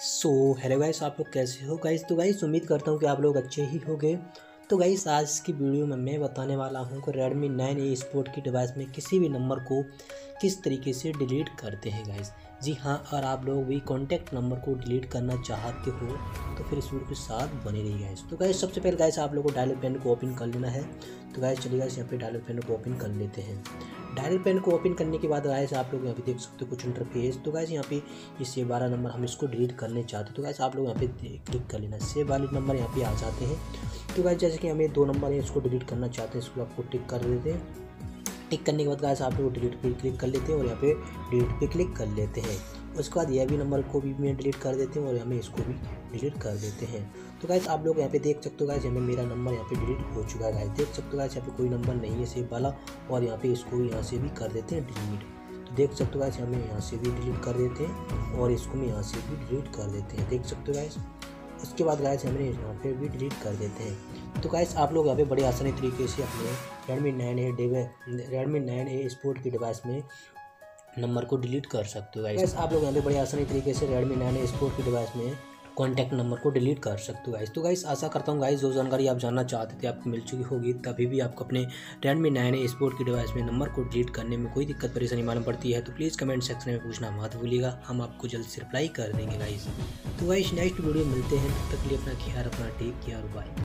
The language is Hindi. हेलो गाइस, आप लोग कैसे हो गाइस। तो गाइस उम्मीद करता हूँ कि आप लोग अच्छे ही होंगे। तो गाइस आज की वीडियो में मैं बताने वाला हूँ कि Redmi 9A Sport की डिवाइस में किसी भी नंबर को किस तरीके से डिलीट करते हैं गाइस। जी हाँ, और आप लोग भी कॉन्टैक्ट नंबर को डिलीट करना चाहते हो तो फिर इस वीडियो के साथ बने रहिए गाइस। तो गाइस सबसे पहले गाइस आप लोगों को डायल पेन को ओपन कर लेना है। तो गाइस चलिए गाइस यहाँ पे डायल पेन को ओपन कर लेते हैं। डायल पेन को ओपन करने के बाद गाइस आप लोग यहाँ पे देख सकते हो कुछ इंटरफेस। तो गाइस यहाँ पे ये सेव वाला नंबर हम इसको डिलीट करने चाहते हैं तो गाइस आप लोग यहाँ पे क्लिक कर लेना। सेव वाले नंबर यहाँ पे आ जाते हैं। तो गाइस जैसे कि हमें 2 नंबर है इसको डिलीट करना चाहते हैं, इसको आपको टिक कर देते हैं। टिक करने के बाद गाइस आप लोग डिलीट पे क्लिक कर लेते हैं और यहाँ पे डिलीट पे क्लिक कर लेते हैं। उसके बाद यह भी नंबर को भी मैं डिलीट कर देते हैं और हमें इसको भी डिलीट कर देते हैं। तो गाइस आप लोग यहाँ पे देख सकते हो गाइस हमें मेरा नंबर यहाँ पे डिलीट हो चुका है गाइस। देख सकते हो गाइस यहाँ पे कोई नंबर नहीं है सेव वाला और यहाँ पे इसको यहाँ से भी कर देते हैं डिलीट। तो देख सकते हो गाइस हमें यहाँ से भी डिलीट कर देते हैं और इसको भी यहाँ से भी डिलीट कर देते हैं। देख सकते हो गाइस उसके बाद गाइस हमें यहाँ पे भी डिलीट कर देते हैं। तो गाइस आप लोग यहाँ पे बड़े आसानी तरीके से अपने Redmi 9A Sport की डिवाइस में नंबर को डिलीट कर सकते हो गाइस। आप लोग यहाँ पे बड़ी आसानी तरीके से Redmi 9A Sport की डिवाइस में कॉन्टैक्ट नंबर को डिलीट कर सकते हो गाइस। तो गाइस आशा करता हूँ गाइस जो जानकारी आप जानना चाहते थे आपको मिल चुकी होगी। तभी भी आपको अपने Redmi 9A Sport की डिवाइस में नंबर को डिलीट करने में कोई दिक्कत परेशानी मालूम पड़ती है तो प्लीज़ कमेंट सेक्शन में पूछना मत भूलिएगा, हम आपको जल्द से रिप्लाई कर देंगे गाइस। तो गाइस नेक्स्ट वीडियो मिलते हैं, तब तक के लिए अपना ख्याल रखना, टेक केयर, बाय।